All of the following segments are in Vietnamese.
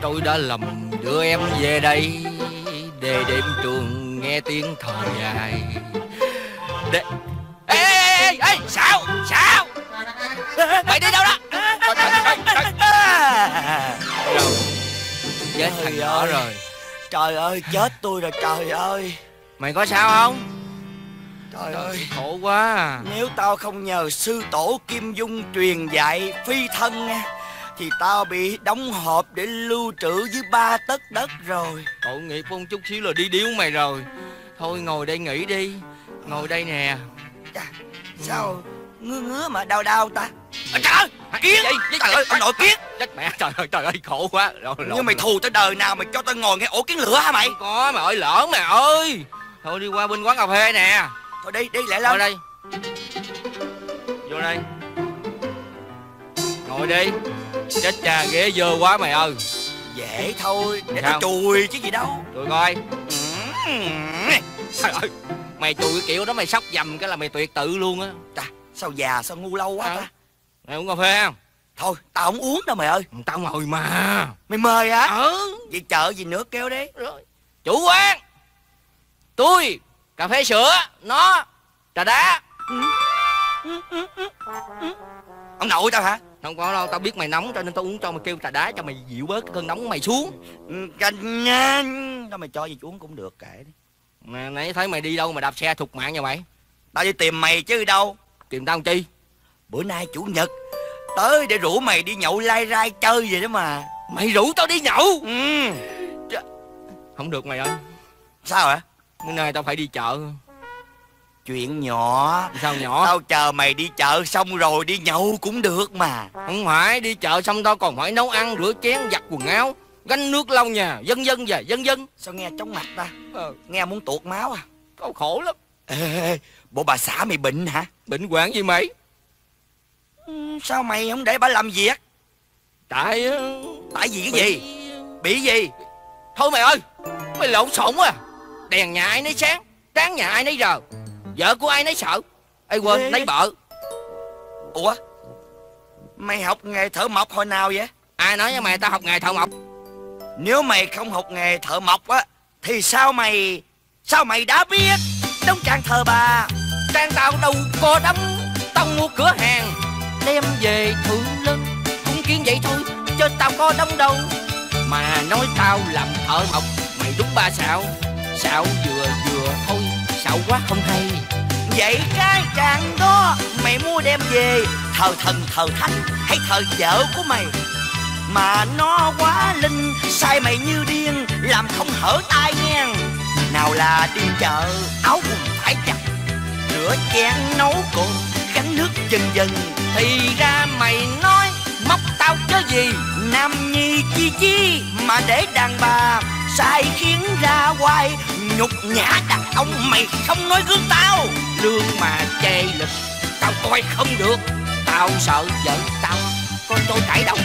tôi đã lầm đưa em về đây để đêm trường nghe tiếng thở dài. Để... Ê, Sao? Mày đi đâu đó? Đâu? Chết thằng nhỏ rồi. Trời ơi, chết tôi rồi trời ơi. Mày có sao không? Trời ơi, khổ quá à. Nếu tao không nhờ sư tổ Kim Dung truyền dạy phi thân thì tao bị đóng hộp để lưu trữ dưới 3 tấc đất rồi. Tội nghiệp con, chút xíu là đi điếu mày rồi. Thôi ngồi đây nghỉ đi. Ngồi đây nè. Chà, sao ngứa mà đau ta? Trời ơi, kiến gì? Trời ơi, ông nội kiến. Chết mẹ, trời ơi, khổ quá. Nhưng mày thù tới đời nào mà cho tao ngồi nghe ổ kiến lửa hả mày? Không có mày ơi, lỡ mày ơi. Thôi đi qua bên quán cà phê nè. Thôi đi lại lâu. Ngồi đây. Vô đây. Ngồi đi. Chết cha, ghế dơ quá mày ơi. Dễ thôi, để tao chùi chứ gì đâu. Chùi coi. Trời ơi, mày chùi cái kiểu đó mày sóc dầm cái là mày tuyệt tự luôn á. Trời, sao già sao ngu lâu quá ta. Mày uống cà phê không? Thôi, tao không uống đâu mày ơi. Tao ngồi mà. Mày mời hả? Vậy chợ gì nữa kêu đi. Chủ quán, tôi cà phê sữa, nó trà đá. Ông nội tao hả? Không có đâu, tao biết mày nóng cho nên tao uống cho mày, kêu trà đá cho mày dịu bớt cơn nóng mày xuống. Đó mày cho gì uống cũng được, kệ đi. Mà nãy thấy mày đi đâu mà đạp xe thục mạng vậy mày? Tao đi tìm mày chứ đâu. Tìm tao làm chi? Bữa nay chủ nhật tới để rủ mày đi nhậu lai rai chơi vậy đó mà. Mày rủ tao đi nhậu? Không được mày ơi. Sao hả? Bữa nay tao phải đi chợ. Chuyện nhỏ. Sao nhỏ? Tao chờ mày đi chợ xong rồi đi nhậu cũng được mà. Không phải, đi chợ xong tao còn phải nấu ăn, rửa chén, giặt quần áo, gánh nước lau nhà, vân vân. Sao nghe chóng mặt ta? Nghe muốn tuột máu à. Tao khổ lắm. Ê, bộ bà xã mày bệnh hả? Bệnh hoạn gì mày? Sao mày không để bà làm việc? Tại vì cái gì? Bị gì? Thôi mày ơi, mày lộn xộn quá à. Đèn nhà ai nấy sáng, tráng nhà ai nấy rờ, vợ của ai nấy sợ. Ê quên, nấy bợ. Ủa, mày học nghề thợ mộc hồi nào vậy? Ai nói với mày tao học nghề thợ mộc? Nếu mày không học nghề thợ mộc á thì sao mày đã biết đóng trang thờ bà. Trang tao đâu có đóng, tao mua cửa hàng đem về thử lưng. Cũng kiến vậy thôi chứ tao có đóng đâu. Mà nói tao làm thợ mộc mày đúng 3 xạo. Xạo vừa thôi, xạo quá không hay. Vậy cái trang đó mày mua đem về thờ thần thờ thánh hay thờ vợ của mày? Mà nó quá linh, sai mày như điên, làm không hở tai nghe. Nào là đi chợ, áo quần phải chặt, rửa chén nấu cơm, gánh nước vân vân. Thì ra mày nói móc tao chứ gì. Nam nhi chi mà để đàn bà, sai khiến ra hoài, nhục nhã đàn ông mày không nói gương tao. Lương mà chê lực, tao coi không được. Tao sợ vợ tao, con tôi cãi đâu.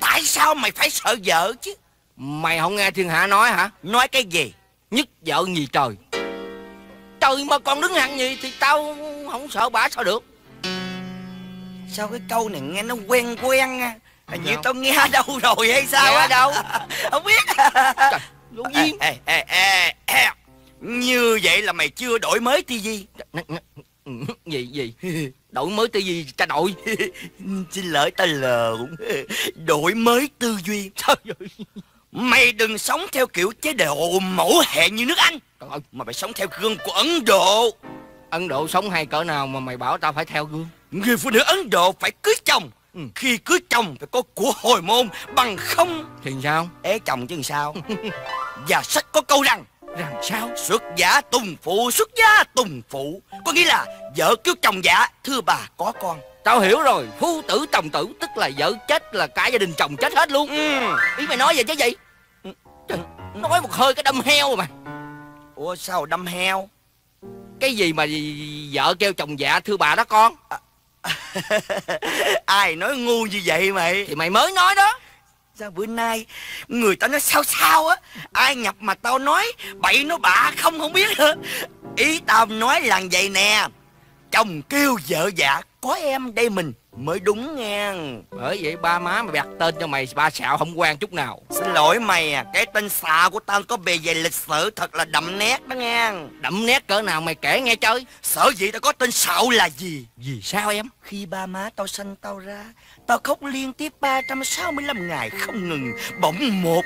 Tại sao mày phải sợ vợ chứ? Mày không nghe thiên hạ nói hả? Nói cái gì? Nhất vợ nhì trời. Trời mà còn đứng hạng gì thì tao không sợ bả sao được. Sao cái câu này nghe nó quen á. Hình như tao nghe đâu rồi hay sao á? Đâu? Không biết. Trời, vô duyên. Như vậy là mày chưa đổi mới tivi. Gì? Đổi mới tư duy cha nội. Xin lỗi ta lộn. Đổi mới tư duy. Trời ơi, mày đừng sống theo kiểu chế độ mẫu hệ như nước Anh. Trời ơi, mà mày sống theo gương của Ấn Độ. Ấn Độ sống hay cỡ nào mà mày bảo tao phải theo gương? Người phụ nữ Ấn Độ phải cưới chồng. Khi cưới chồng phải có của hồi môn, bằng không thì sao? Ế chồng chứ sao. Và sách có câu rằng sao? Xuất giá tùng phụ, xuất giá tùng phụ. Có nghĩa là vợ cứu chồng giả, thưa bà có con. Tao hiểu rồi, phu tử tòng tử. Tức là vợ chết là cả gia đình chồng chết hết luôn. Ý mày nói vậy chứ gì? Nói một hơi cái đâm heo mà. Ủa sao đâm heo? Cái gì mà vợ kêu chồng dạ thưa bà đó con. Ai nói ngu như vậy mày? Thì mày mới nói đó. Sao bữa nay người ta nói sao á. Ai nhập mà tao nói bậy nó bạ không biết nữa. Ý tao nói là vậy nè. Chồng kêu vợ dạ có em đây mình. mới đúng nha. Bởi vậy ba má mày đặt tên cho mày ba sạo không quan chút nào. Xin lỗi mày à, cái tên sạo của tao có bề dày lịch sử thật là đậm nét đó nha. Đậm nét cỡ nào mày kể nghe chơi. Sở dĩ tao có tên sạo là gì? Vì sao em? Khi ba má tao sanh tao ra, tao khóc liên tiếp 365 ngày không ngừng. Bỗng một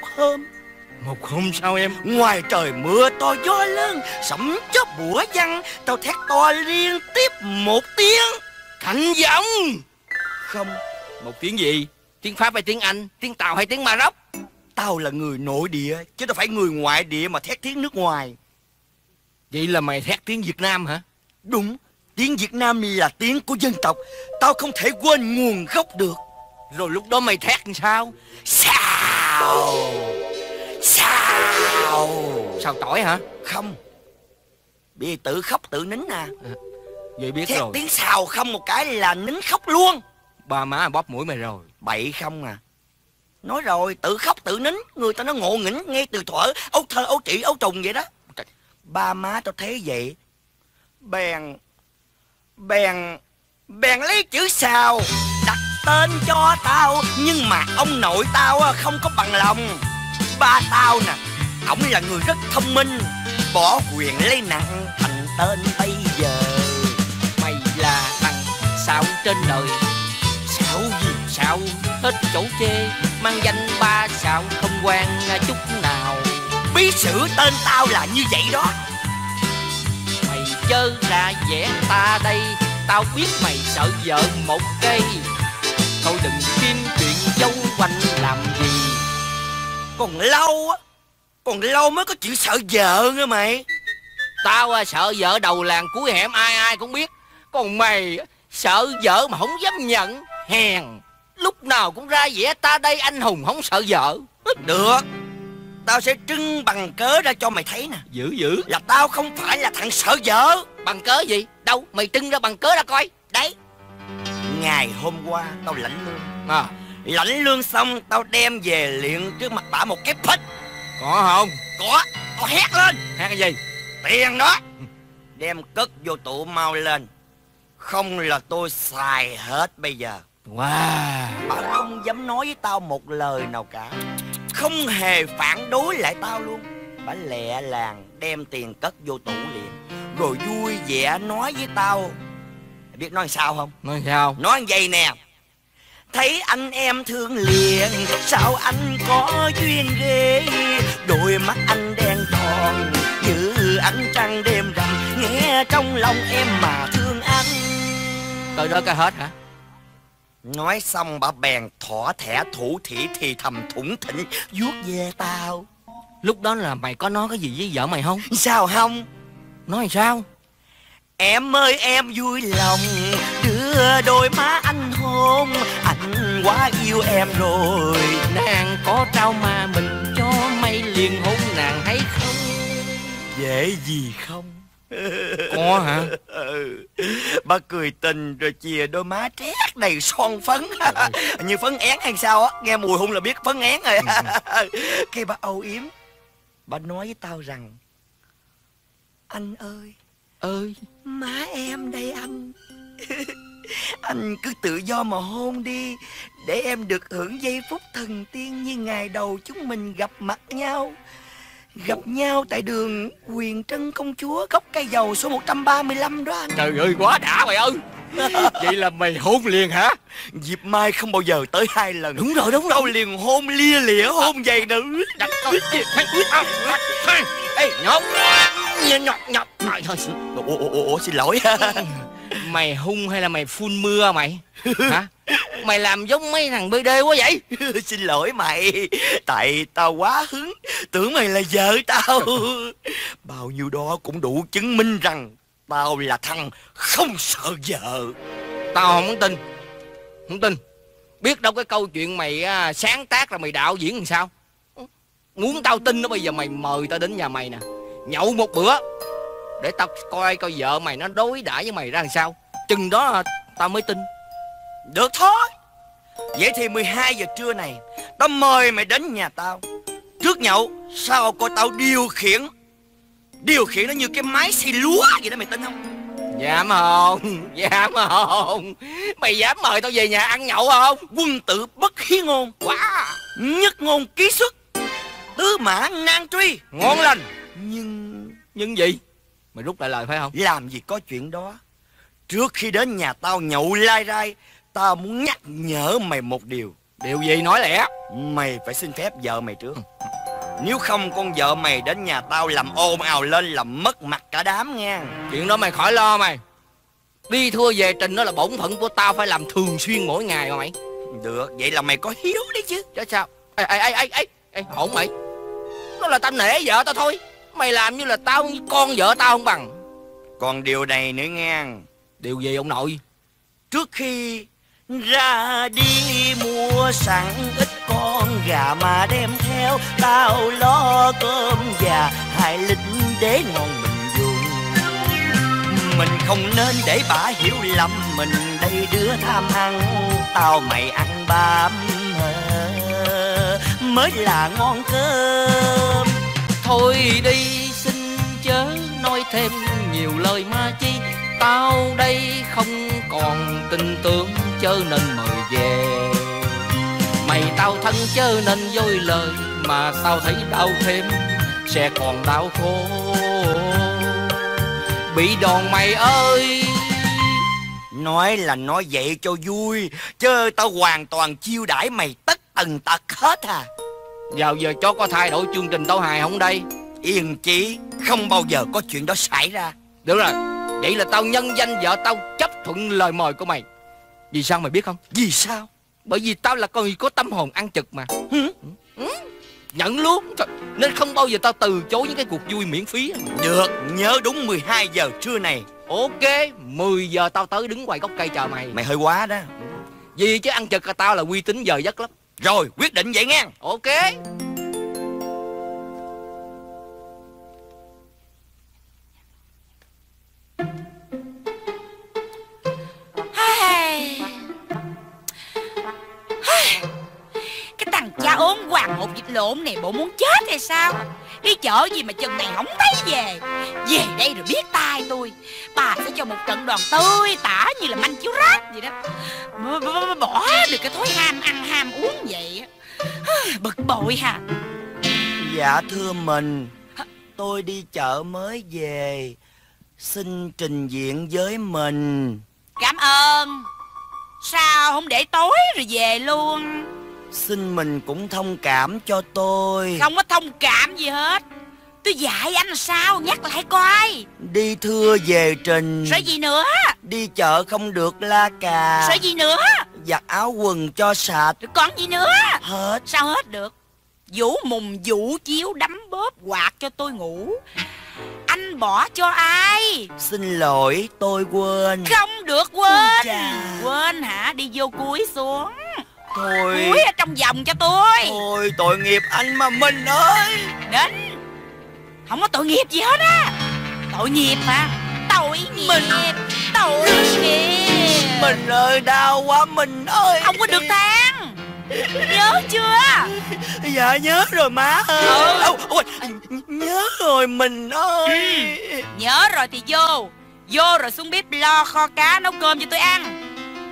hôm sau em, ngoài trời mưa to gió lớn, sấm chớp bủa văng, tao thét to liên tiếp một tiếng: Thánh Gióng. Không, một tiếng gì? Tiếng Pháp hay tiếng Anh, tiếng Tàu hay tiếng Maroc? Tao là người nội địa chứ tao phải người ngoại địa mà thét tiếng nước ngoài. Vậy là mày thét tiếng Việt Nam hả? Đúng, tiếng Việt Nam là tiếng của dân tộc, tao không thể quên nguồn gốc được. Rồi lúc đó mày thét làm sao? Sao? Sao? Sao tỏi hả? Không, bị tự khóc tự nín à. Vậy biết thét rồi. Tiếng sào không một cái là nín khóc luôn. Ba má bóp mũi mày rồi. Bậy không à. Nói rồi, tự khóc tự nín. Người ta nó ngộ nghĩnh ngay từ thuở ấu thơ ấu trị ấu trùng vậy đó. Ba má tao thấy vậy Bèn lấy chữ sào đặt tên cho tao. Nhưng mà ông nội tao không có bằng lòng. Ba tao nè, ổng là người rất thông minh, bỏ quyền lấy nặng thành tên bây giờ. Mày là thằng sạo trên đời. Sạo gì sạo hết chỗ chê, mang danh ba sạo không quan chút nào. Bí sử tên tao là như vậy đó. Mày chớ ra vẽ ta đây, tao biết mày sợ vợ một cây. Thôi đừng kiếm chuyện dâu quanh làm gì. Còn lâu á, còn lâu mới có chuyện sợ vợ nghe mày. Tao sợ vợ đầu làng cuối hẻm ai ai cũng biết. Còn mày sợ vợ mà không dám nhận. Hèn, lúc nào cũng ra vẻ ta đây anh hùng không sợ vợ. Được, tao sẽ trưng bằng cớ ra cho mày thấy nè. Dữ là tao không phải là thằng sợ vợ. Bằng cớ gì? Đâu, mày trưng ra bằng cớ ra coi. Đấy, ngày hôm qua tao lãnh lương. Lãnh lương xong tao đem về liền trước mặt bả một cái phích. Có không? Có, tao hét lên. Hét cái gì? Tiền đó. Đem cất vô tủ mau lên, không là tôi xài hết bây giờ. Wow. Bà không dám nói với tao một lời nào cả, không hề phản đối lại tao luôn. Bà lẹ làng đem tiền cất vô tủ liền, rồi vui vẻ nói với tao. Biết nói sao không? Nói sao? Nói vậy nè: thấy anh em thương liền, sao anh có duyên ghê. Đôi mắt anh đen tròn như ánh trăng đêm rằm, nghe trong lòng em mà thương anh. Tới đó cái hết hả? Nói xong bà bèn thỏ thẻ thủ thỉ thì thầm thủng thỉnh vuốt ve tao. Lúc đó là mày có nói cái gì với vợ mày không? Sao không? Nói sao? Em ơi em vui lòng đưa đôi má anh hôn, anh quá yêu em rồi. Nàng có trao mà mình cho mày liền hôn nàng hay không? Dễ gì không? Có hả? Bà cười tình rồi chìa đôi má trét đầy son phấn. Như phấn én hay sao á, nghe mùi hôn là biết phấn én rồi. Khi bà âu yếm, bà nói với tao rằng: anh ơi má em đây anh. Anh cứ tự do mà hôn đi, để em được hưởng giây phút thần tiên như ngày đầu chúng mình gặp mặt nhau. Gặp nhau tại đường Quyền Trân Công Chúa, góc cây dầu số 135 đó anh. Trời ơi quá đã mày ơi. Vậy là mày hôn liền hả? Dịp mai không bao giờ tới 2 lần. Đúng rồi đúng rồi. Tao liền hôn lia lịa, hôn dày nữ. Đặt con. Ê nhóc nhọc ủa xin lỗi. Mày hung hay là mày phun mưa mày? Hả? Mày làm giống mấy thằng bê đê quá vậy. Xin lỗi mày, tại tao quá hứng, tưởng mày là vợ tao. Bao nhiêu đó cũng đủ chứng minh rằng tao là thằng không sợ vợ. Tao không tin. Không tin. Biết đâu cái câu chuyện mày sáng tác là mày đạo diễn làm sao. Muốn tao tin đó, bây giờ mày mời tao đến nhà mày nè, nhậu một bữa để tao coi coi vợ mày nó đối đãi với mày ra làm sao. Chừng đó tao mới tin. Được thôi. Vậy thì 12 giờ trưa này tao mời mày đến nhà tao. Trước nhậu sau coi tao điều khiển nó như cái máy xay lúa vậy đó, mày tin không? Dám không? Dám không? Mày dám mời tao về nhà ăn nhậu không? Quân tử bất khí ngôn, quả nhất ngôn ký xuất, tứ mã nan truy. Ngon lành. Nhưng gì? Mày rút lại lời phải không? Làm gì có chuyện đó. Trước khi đến nhà tao nhậu lai rai, tao muốn nhắc nhở mày một điều. Điều gì? Nói lẹ. Mày phải xin phép vợ mày trước. Nếu không con vợ mày đến nhà tao làm ồn ào lên làm mất mặt cả đám nghe. Chuyện đó mày khỏi lo mày. Đi thưa về trình đó là bổn phận của tao, phải làm thường xuyên mỗi ngày mà mày. Được, vậy là mày có hiếu đấy chứ. Chứ sao? Ê, hổn mày. Nó là tao nể vợ tao thôi. Mày làm như là tao con vợ tao không bằng. Còn điều này nữa nghe. Điều gì ông nội? Trước khi ra đi mua sẵn ít con gà mà đem theo, tao lo cơm gà 2 lít để ngon mình dùng. Mình không nên để bà hiểu lầm mình đây đứa tham ăn. Tao mày ăn bám mới là ngon cơm. Thôi đi xin chớ nói thêm nhiều lời ma chi, tao đây không còn tin tưởng chớ nên mời về. Mày tao thân chớ nên dối lời, mà tao thấy đau thêm sẽ còn đau khổ. Bị đòn mày ơi. Nói là nói vậy cho vui, chứ tao hoàn toàn chiêu đãi mày tất tần tật hết à. Vào giờ chó có thay đổi chương trình tao hài không đây? Yên chí, không bao giờ có chuyện đó xảy ra. Được rồi, vậy là tao nhân danh vợ tao chấp thuận lời mời của mày. Vì sao mày biết không? Vì sao? Bởi vì tao là con người có tâm hồn ăn trực mà. Nhận luôn. Nên không bao giờ tao từ chối những cái cuộc vui miễn phí. Được, nhớ đúng 12 giờ trưa này. Ok, 10 giờ tao tới đứng ngoài gốc cây chờ mày. Mày hơi quá đó. Vì chứ ăn trực là tao là uy tín giờ giấc lắm. Rồi, quyết định vậy nghe. Ok. Cái thằng cha ốm hoàng hột vịt lộn này bộ muốn chết hay sao? Đi chợ gì mà chừng này không thấy về. Về đây rồi biết tay tôi, bà sẽ cho một trận đòn tươi tả như là manh chiếu rác vậy đó. Bỏ được cái thói ham ăn ham uống vậy. Bực bội hả? Dạ thưa mình, tôi đi chợ mới về, xin trình diện với mình. Cảm ơn. Sao không để tối rồi về luôn? Xin mình cũng thông cảm cho tôi. Không có thông cảm gì hết. Tôi dạy anh sao, nhắc lại coi. Đi thưa về trình. Sợ gì nữa? Đi chợ không được la cà. Sợ gì nữa? Giặt áo quần cho sạch. Rồi còn gì nữa? Hết. Sao hết được? Vũ mùng vũ chiếu đấm bóp quạt cho tôi ngủ. Anh bỏ cho ai? Xin lỗi tôi quên. Không được quên. Quên hả? Đi vô cúi xuống. Thôi. Cúi ở trong vòng cho tôi. Thôi tội nghiệp anh mà mình ơi. Đến. Không có tội nghiệp gì hết á. Tội nghiệp hả? Tội nghiệp mình. Tội nghiệp. Mình ơi đau quá mình ơi. Không có được than. Nhớ chưa? Dạ nhớ rồi má ơi. Nhớ rồi mình ơi. Nhớ rồi thì vô. Vô rồi xuống bếp lo kho cá nấu cơm cho tôi ăn.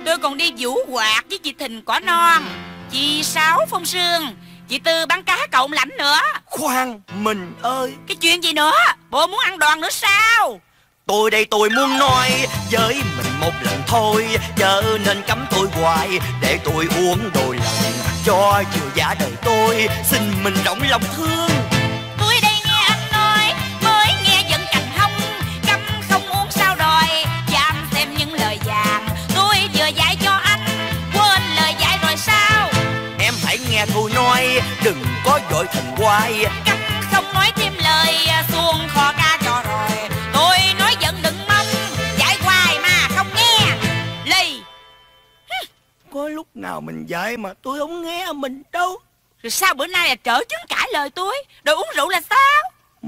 Tôi còn đi vũ quạt với chị Thìn Cỏ Non, chị Sáu Phong Sương, chị Tư bán cá Cộng Lãnh nữa. Khoan mình ơi. Cái chuyện gì nữa? Bộ muốn ăn đòn nữa sao? Tôi đây tôi muốn nói với mình một lần thôi, chớ nên cấm tôi hoài để tôi uống đôi lần cho chiều giả đời tôi. Xin mình rộng lòng thương. Tôi đây nghe anh nói mới nghe giận cành hông. Cấm không uống sao đòi dám xem những lời vàng tôi vừa dạy cho anh. Quên lời dạy rồi sao? Em hãy nghe tôi nói, đừng có vội thành hoài. Cấm không nói thêm lời xuông kho ca cho rồi. Tôi nói giận đừng mong, dạy hoài mà không nghe. Lì. Có lúc nào mình dạy mà tôi không nghe mình đâu. Rồi sao bữa nay là trở chứng cãi lời tôi? Rồi uống rượu là sao?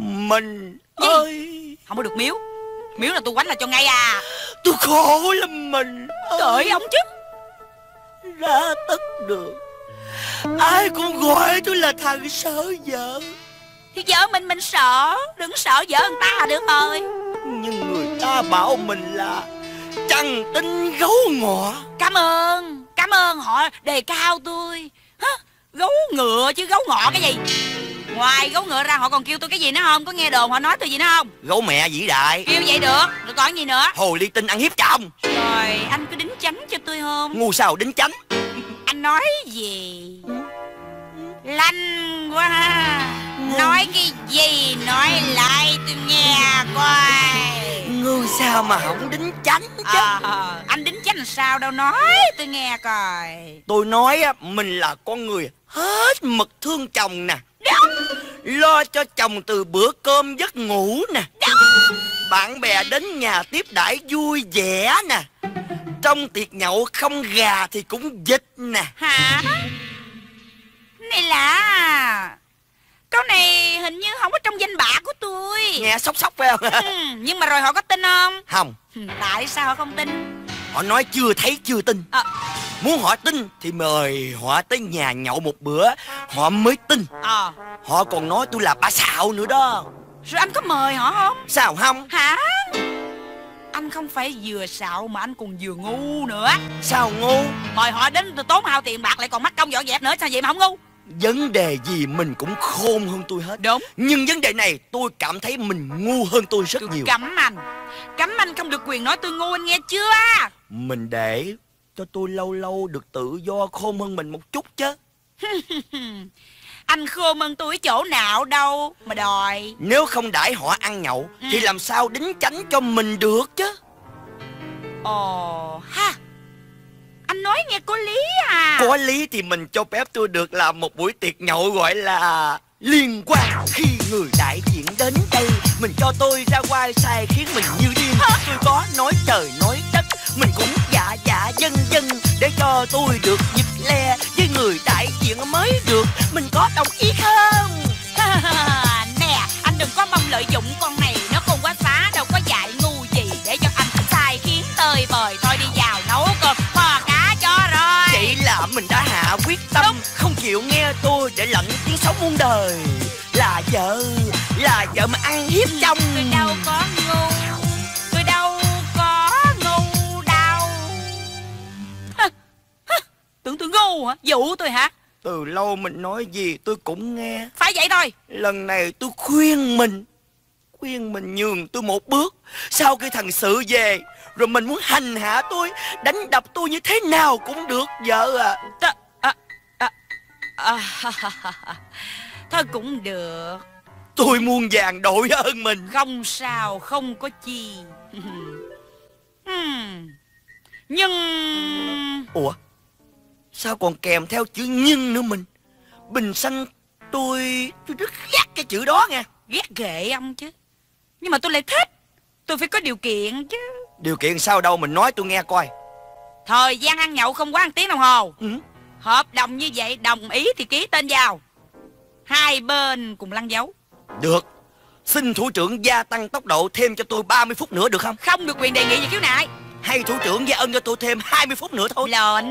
Mình gì? Ơi. Không có được miếu. Miếu là tôi quánh là cho ngay à. Tôi khổ lắm mình. Đợi ông chứ. Ra tất được. Ai cũng gọi tôi là thằng sợ vợ. Thì vợ mình sợ. Đừng sợ vợ người ta là được rồi. nhưng người ta bảo mình là trăng tinh gấu ngựa. Cảm ơn họ đề cao tôi. Hả? Gấu ngựa chứ gấu ngọ cái gì? Ngoài gấu ngựa ra họ còn kêu tôi cái gì nữa không? Có nghe đồn họ nói tôi gì nữa không? Gấu mẹ vĩ đại. Kêu vậy được, rồi còn gì nữa? Hồ ly tinh ăn hiếp chồng. Rồi anh cứ đính chánh cho tôi không? Ngu sao đính chánh. Anh nói gì? Lanh quá ha. Nói cái gì nói lại tôi nghe coi. Ngu sao mà không đính chánh chứ? Anh đính chánh sao đâu nói tôi nghe coi. Tôi nói á, mình là con người hết mực thương chồng nè. Đúng. Lo cho chồng từ bữa cơm giấc ngủ nè. Đúng. Bạn bè đến nhà tiếp đãi vui vẻ nè. Trong tiệc nhậu không gà thì cũng vịt nè. Hả? Này là câu này hình như không có trong danh bạ của tôi. Nghe sốc sốc phải không? Nhưng mà rồi họ có tin không? Không. Tại sao họ không tin? Họ nói chưa thấy chưa tin. Muốn họ tin thì mời họ tới nhà nhậu một bữa họ mới tin. Họ còn nói tôi là bà xạo nữa đó. Rồi anh có mời họ không? Sao không? Hả? Anh không phải vừa xạo mà anh còn vừa ngu nữa. Sao ngu? Mời họ đến tốn hao tiền bạc lại còn mắc công dọn dẹp nữa, sao vậy mà không ngu? Vấn đề gì mình cũng khôn hơn tôi hết. Đúng. Nhưng vấn đề này tôi cảm thấy mình ngu hơn tôi rất nhiều. Cấm anh. Cấm anh không được quyền nói tôi ngu, anh nghe chưa? Mình để cho tôi lâu lâu được tự do khôn hơn mình một chút chứ. Anh khôn hơn tôi chỗ nào đâu mà đòi. Nếu không đãi họ ăn nhậu thì làm sao đính chánh cho mình được chứ. Ồ ha. Anh nói nghe có lý à. Có lý thì mình cho phép tôi được làm một buổi tiệc nhậu gọi là liên quan. Khi người đại diện đến đây, mình cho tôi ra quay sai khiến mình như điên. Tôi có nói trời nói đất, mình cũng dạ dạ dân dân, để cho tôi được giật le với người đại diện mới được. Mình có đồng ý không? Nè, anh đừng có mong lợi dụng con này, nó không quá phá đâu có dạy ngu gì. Để cho anh sai khiến tơi bời, thôi đi vào nấu cơm kho cá cho rồi. Vậy là mình đã hạ quyết tâm. Đúng. Không chịu nghe tôi để lạnh tiếng xấu muôn đời. Là vợ mà ăn hiếp chồng. Tôi đâu có ngu. Tôi đâu có ngu đâu. Tưởng tôi ngu hả? Dụ tôi hả? Từ lâu mình nói gì tôi cũng nghe. Phải vậy thôi. Lần này tôi khuyên mình nhường tôi một bước. Sau khi thằng Sự về rồi mình muốn hành hạ tôi, đánh đập tôi như thế nào cũng được vợ à. Thôi cũng được. Tôi muôn vàng đội ơn mình. Không sao, không có chi. Nhưng... Ủa? Sao còn kèm theo chữ nhưng nữa mình? Bình sanh tôi rất ghét cái chữ đó nghe. Ghét ghệ ông chứ. Nhưng mà tôi lại thích. Tôi phải có điều kiện chứ. Điều kiện sao đâu, mình nói tôi nghe coi. Thời gian ăn nhậu không quá 1 tiếng đồng hồ. Hợp đồng như vậy, đồng ý thì ký tên vào. Hai bên cùng lăn dấu. Được. Xin thủ trưởng gia tăng tốc độ thêm cho tôi 30 phút nữa được không? Không được quyền đề nghị và khiếu nại. Hay thủ trưởng gia ân cho tôi thêm 20 phút nữa thôi. Lệnh.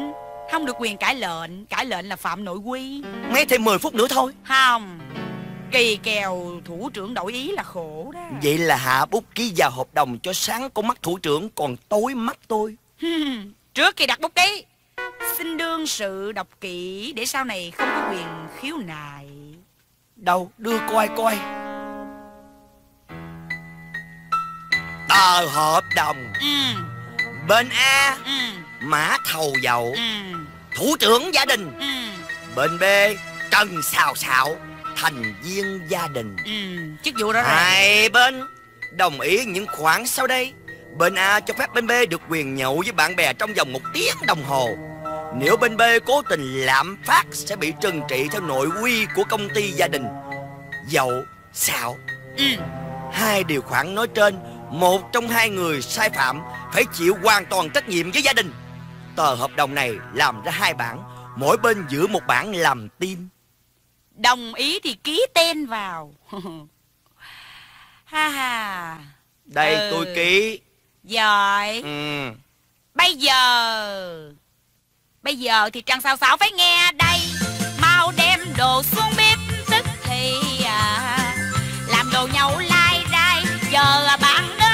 Không được quyền cãi lệnh. Cãi lệnh là phạm nội quy. Mấy thêm 10 phút nữa thôi. Không. Kỳ kèo thủ trưởng đổi ý là khổ đó. Vậy là hạ bút ký vào hợp đồng cho sáng con mắt thủ trưởng còn tối mắt tôi. Trước khi đặt bút ký, xin đương sự đọc kỹ để sau này không có quyền khiếu nại. Đâu, đưa coi coi. Tờ hợp đồng. Bên A Mã Thầu Dậu, thủ trưởng gia đình. Bên B Trần Xào Xạo, thành viên gia đình. Chức vụ đó. Hai bên đồng ý những khoản sau đây. Bên A cho phép bên B được quyền nhậu với bạn bè trong vòng 1 tiếng đồng hồ. Nếu bên B cố tình lạm phát sẽ bị trừng trị theo nội quy của công ty gia đình. Dậu, xạo. Hai điều khoản nói trên, một trong hai người sai phạm phải chịu hoàn toàn trách nhiệm với gia đình. Tờ hợp đồng này làm ra 2 bản, mỗi bên giữ 1 bản làm team. Đồng ý thì ký tên vào. Đây tôi ký. Giỏi. Bây giờ thì Trần Xào Xạo phải nghe đây. Mau đem đồ xuống bếp tức thì làm đồ nhậu lai rai. Giờ bạn đến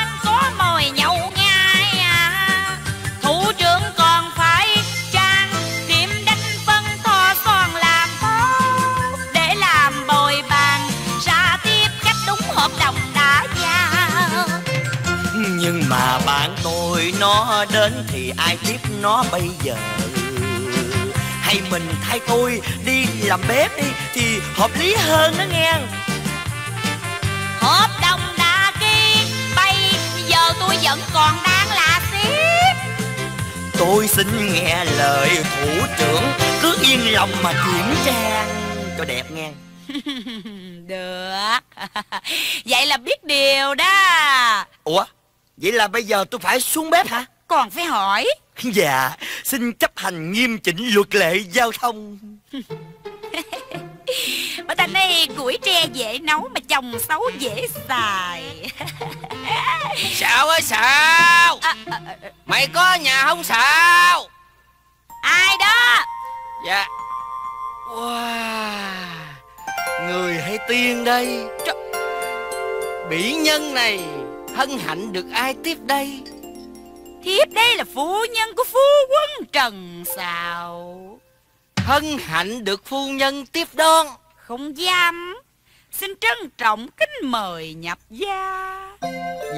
nó đến thì ai tiếp nó bây giờ? Hay mình thay tôi đi làm bếp đi thì hợp lý hơn đó nghe. Hợp đồng đã ký, bây giờ tôi vẫn còn đang là sếp. Tôi xin nghe lời thủ trưởng, cứ yên lòng mà kiểm tra cho đẹp nghe. Được. Vậy là biết điều đó. Ủa, vậy là bây giờ tôi phải xuống bếp hả? Còn phải hỏi. Dạ, xin chấp hành nghiêm chỉnh luật lệ giao thông. Bà ta này củi tre dễ nấu mà chồng xấu dễ xài. Xạo ơi xạo, mày có nhà không xạo? Ai đó? Dạ. Wow, người hay tiên đây. Bỉ nhân này hân hạnh được ai tiếp đây? Tiếp đây là phu nhân của phu quân Trần Xạo. Hân hạnh được phu nhân tiếp đón. Không dám. Xin trân trọng kính mời nhập gia.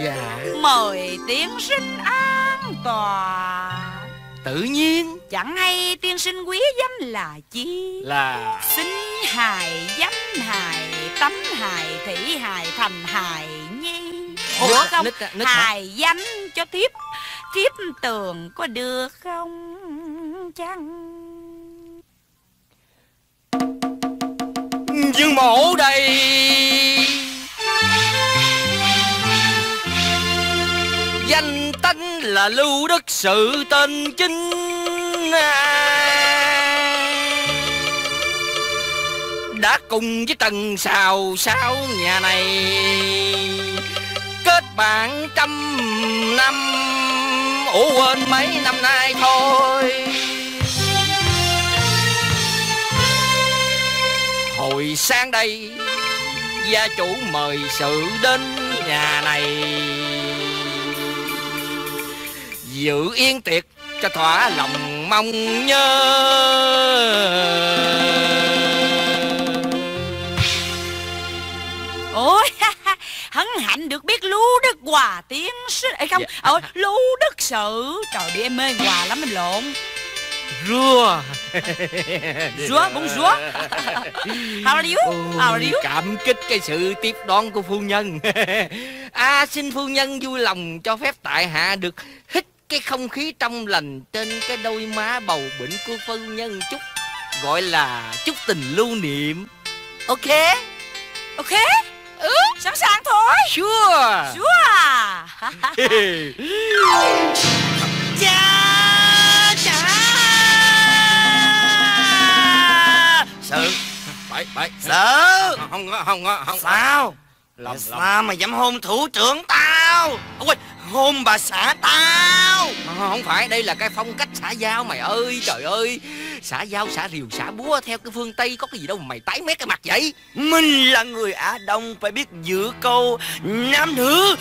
Dạ. Mời tiên sinh an toàn. Tự nhiên. Chẳng hay tiên sinh quý danh là chi? Là xin hài, danh hài, tấm hài, thủy hài, thành hài nhi. Ủa không, hài danh cho thiếp. Thiếp tường có được không chăng? Dương mổ đây. Danh tánh là Lưu Đức Sự tên chính. Đã cùng với Trần Xạo Xạo nhà này kết bạn trăm năm. Ủa quên mấy năm nay thôi. Hồi sáng đây gia chủ mời sự đến nhà này dự yến tiệc cho thỏa lòng mong nhớ. Ôi hân hạnh được biết Lưu Đức Hòa tiến sinh ấy không? Dạ. Lưu Đức Sự. Trời đi em mê Hòa lắm em lộn. Rua. Rua, bông rua. How are you? How are you? Cảm kích cái sự tiếp đón của phu nhân. Xin phu nhân vui lòng cho phép tại hạ được hít cái không khí trong lành trên cái đôi má bầu bĩnh của phu nhân chút, gọi là chút tình lưu niệm. Ok. Ok. Ừ, sẵn sàng thôi. Sure. Sure. Sự bậy Sự không sao làm sao mà dám hôn thủ trưởng tao? Ôi hôn bà xã tao. Không phải, đây là cái phong cách xã giao mày ơi. Trời ơi, xã giao xã rìu xã búa theo cái phương Tây có cái gì đâu mà mày tái mét cái mặt vậy? Mình là người Á Đông phải biết giữ câu nam nữ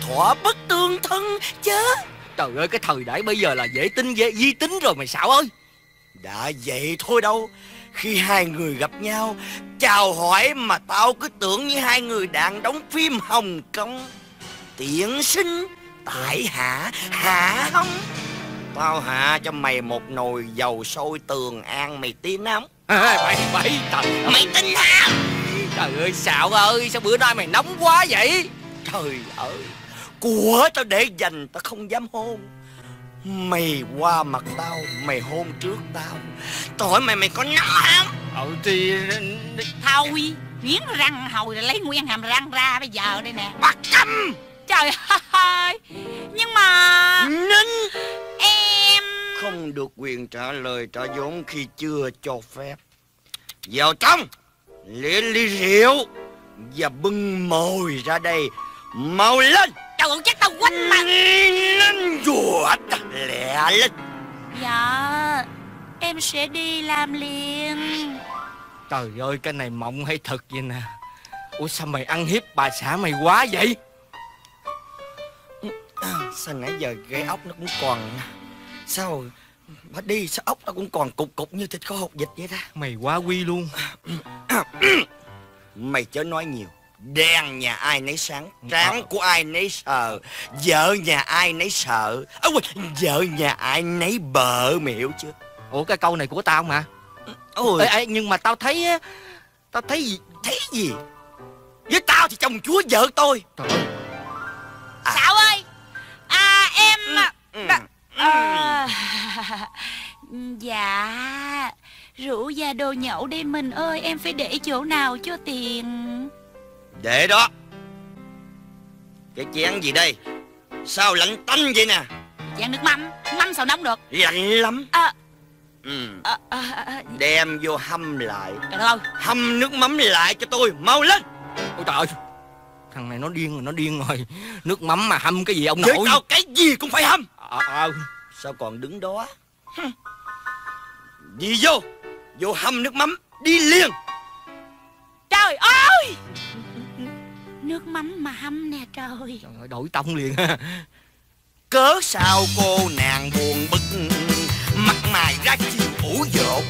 thỏa bất tương thân chứ. Trời ơi, cái thời đại bây giờ là dễ tin dễ di tính rồi mày Xạo ơi. Đã vậy thôi đâu, khi hai người gặp nhau chào hỏi mà tao cứ tưởng như hai người đang đóng phim Hồng Kông. Tiễn sinh, tại hạ hạ không? Tao hạ cho mày một nồi dầu sôi Tường An mày tin không? Bậy mày tin hả? Trời ơi Xạo ơi, sao bữa nay mày nóng quá vậy? Trời ơi, của tao để dành tao không dám hôn. Mày qua mặt tao, mày hôn trước tao. Tội mày có nắm hàm. Thì... Thôi, nghiến răng hồi rồi lấy nguyên hàm răng ra bây giờ đây nè. Bắt câm. Trời ơi, nhưng mà... Nín. Em... Không được quyền trả lời trả vốn khi chưa cho phép. Vào trong, lấy ly rượu và bưng mồi ra đây. Mau lên. Trời ơi, chắc tao quách mà. Lên ruột, lẹ lên. Dạ, em sẽ đi làm liền. Trời ơi, cái này mộng hay thật vậy nè? Ủa sao mày ăn hiếp bà xã mày quá vậy? Sao nãy giờ ghế ốc nó cũng còn. Sao bà đi sao ốc nó cũng còn cục cục như thịt có hột vịt vậy ta? Mày quá quy luôn. Mày chớ nói nhiều. Đèn nhà ai nấy sáng, trán của ai nấy sờ, vợ nhà ai nấy sợ, vợ nhà ai nấy bợ, mày hiểu chưa? Ủa cái câu này của tao mà. Ôi. Ê, nhưng mà tao thấy á, tao thấy gì? Thấy gì? Với tao thì chồng chúa vợ tôi. Trời ơi. Sảo ơi, em dạ rượu và đồ nhậu đây mình ơi, em phải để chỗ nào cho tiền? Để đó. Cái chén gì đây? Sao lạnh tanh vậy nè? Chén nước mắm, mắm sao nóng được? Lạnh lắm. Đem vô hâm lại. Được rồi. Hâm nước mắm lại cho tôi, mau lên. Ôi trời ơi, thằng này nó điên rồi, nó điên rồi. Nước mắm mà hâm cái gì ông nội? Với tao cái gì cũng phải hâm. Sao còn đứng đó? Đi vô, vô hâm nước mắm, đi liền. Trời ơi, nước mắm mà hâm nè trời. Trời ơi, đổi tông liền. Cớ sao cô nàng buồn bực, mặt mày ra chiều ủ dột,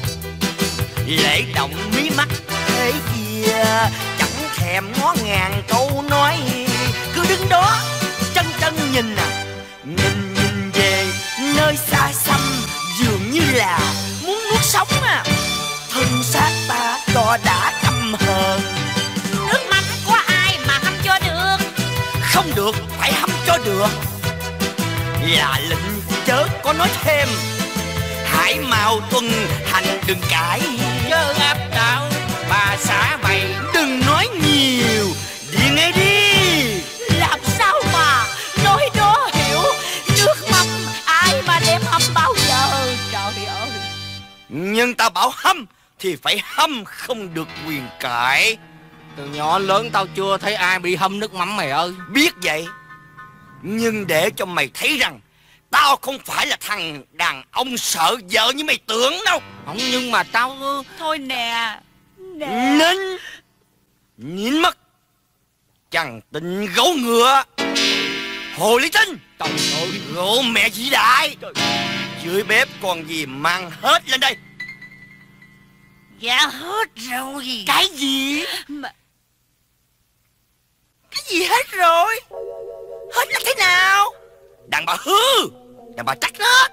lễ động mí mắt thế kia, chẳng thèm ngó ngàng câu nói, cứ đứng đó chân chân nhìn à, nhìn nhìn về nơi xa xăm, dường như là muốn nuốt sống à. Thân xác ta đò đã căm hờn, nước mắm có ai mà hâm cho được? Không được, phải hâm cho được, là lệnh chớ có nói thêm. Hãy mau tuân hành đừng cãi, chớ áp đạo bà xã mày, đừng nói nhiều, đi ngay đi. Làm sao mà nói đó hiểu, nước mắm ai mà đem hâm bao giờ? Trời ơi. Nhưng tao bảo hâm thì phải hâm, không được quyền cãi. Từ nhỏ lớn tao chưa thấy ai bị hâm nước mắm mày ơi. Biết vậy, nhưng để cho mày thấy rằng tao không phải là thằng đàn ông sợ vợ như mày tưởng đâu. Không, nhưng mà tao... Thôi nè, nín, nín mất. Chẳng tình gấu ngựa, hồ ly tinh. Trời ơi, gỗ mẹ vĩ đại. Dưới bếp còn gì mang hết lên đây. Dạ hết rồi. Cái gì? Mà... Cái gì hết rồi? Hết là thế nào? Đàn bà hư, đàn bà trách hết.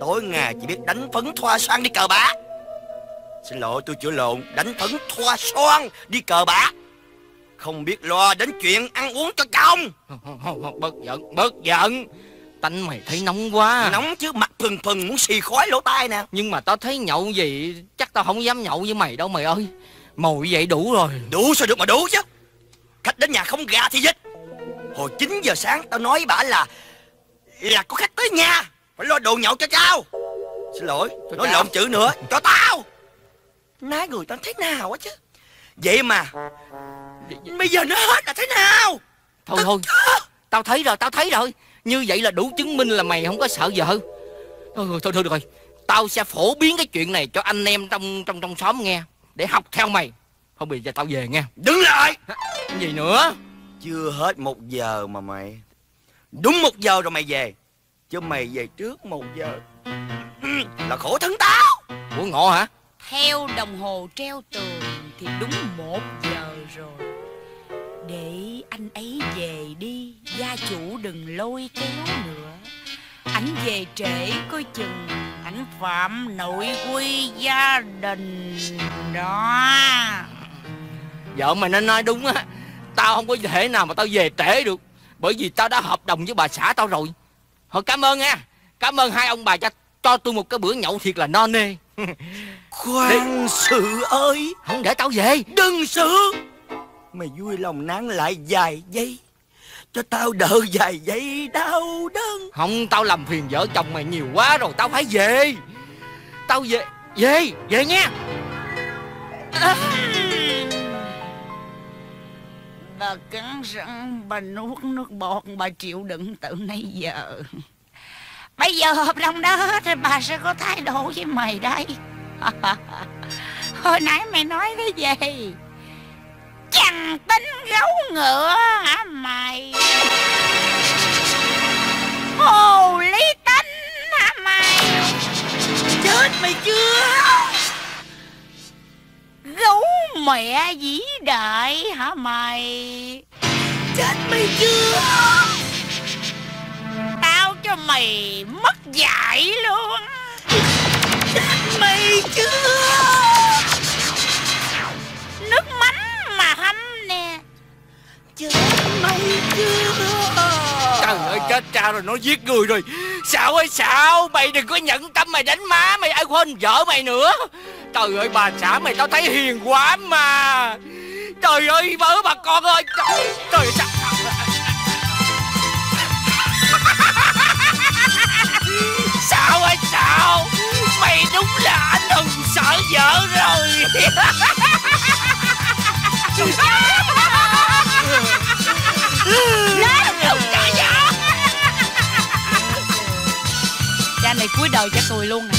Tối ngày chỉ biết đánh phấn thoa xoan đi cờ bạc. Xin lỗi tôi chữa lộn, đánh phấn thoa xoan đi cờ bạc, không biết lo đến chuyện ăn uống cho chồng. Bớt giận, bớt giận. Tanh mày thấy nóng quá. Nóng chứ, mặt phừng phừng muốn xì khói lỗ tai nè. Nhưng mà tao thấy nhậu gì chắc tao không dám nhậu với mày đâu mày ơi. Mồi vậy đủ rồi. Đủ sao được mà đủ chứ. Khách đến nhà không gà thì vịt. Hồi 9 giờ sáng tao nói với bả là có khách tới nhà, phải lo đồ nhậu cho tao. Xin lỗi, nói lộn chữ nữa, cho tao. Nái người tao thế nào á chứ. Vậy mà bây giờ nó hết là thế nào? Thôi thôi, tao thấy rồi, tao thấy rồi. Như vậy là đủ chứng minh là mày không có sợ vợ. Thôi thôi, được rồi. Tao sẽ phổ biến cái chuyện này cho anh em trong xóm nghe, để học theo mày. Không bây giờ tao về nghe. Đứng lại. Cái gì nữa? Chưa hết 1 giờ mà mày. Đúng 1 giờ rồi mày về. Chứ mày về trước 1 giờ là khổ thân tao. Ủa ngộ hả? Theo đồng hồ treo tường thì đúng 1 giờ rồi. Để anh ấy về đi, gia chủ đừng lôi kéo nữa. Ảnh về trễ coi chừng ảnh phạm nội quy gia đình đó. Vợ mày nên nói đúng á. Tao không có thể nào mà tao về trễ được, bởi vì tao đã hợp đồng với bà xã tao rồi. Thôi cảm ơn nha. Cảm ơn hai ông bà cho tôi một cái bữa nhậu thiệt là no nê. Khoan sự ơi. Không để tao về. Đừng sự. Mày vui lòng nán lại vài giây, cho tao đợi vài giây đau đớn. Không, tao làm phiền vợ chồng mày nhiều quá rồi. Tao phải về. Tao về. Về, về nha. Bà cắn răng, bà nuốt nước bọt, bà chịu đựng từ nãy giờ. Bây giờ hợp đồng đã hết rồi, bà sẽ có thái độ với mày đây. Hồi nãy mày nói cái gì? Chẳng tính gấu ngựa hả mày? Hồ ly tinh hả mày? Chết mày chưa? Gấu mẹ vĩ đại hả mày? Chết mày chưa? Tao cho mày mất dạy luôn. Chết mày chưa? Nước mắm mà hâm nè. Chết mày chưa? Trời ơi, chết trao rồi, nó giết người rồi. Xạo ơi Xạo, mày đừng có nhẫn tâm mày đánh má mày. Ai quên vợ mày nữa. Trời ơi bà xã mày tao thấy hiền quá mà. Trời ơi vợ bà con ơi. Trời ơi sao. Xạo ơi Xạo, mày đúng là anh hùng sợ vợ rồi. Cha này cuối đời cha cười luôn.